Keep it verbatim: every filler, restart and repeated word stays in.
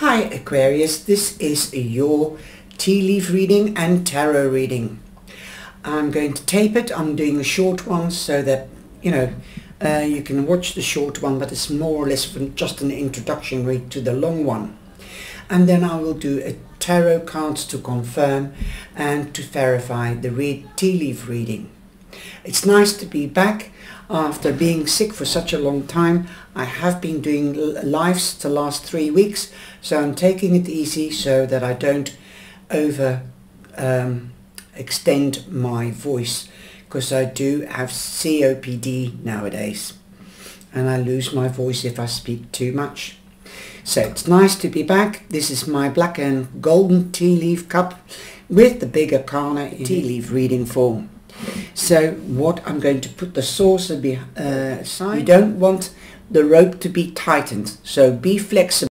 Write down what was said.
Hi Aquarius, this is your tea leaf reading and tarot reading. I'm going to tape it. I'm doing a short one so that, you know, uh, you can watch the short one, but it's more or less just an introduction read to the long one. And then I will do a tarot cards to confirm and to verify the read tea leaf reading. It's nice to be back. After being sick for such a long time, I have been doing lives the last three weeks, so I'm taking it easy so that I don't over um, extend my voice, because I do have C O P D nowadays and I lose my voice if I speak too much. So it's nice to be back. This is my black and golden tea leaf cup with the big arcana tea leaf reading form. So what I'm going to put the saucer beside. Uh, you don't want the rope to be tightened, so be flexible.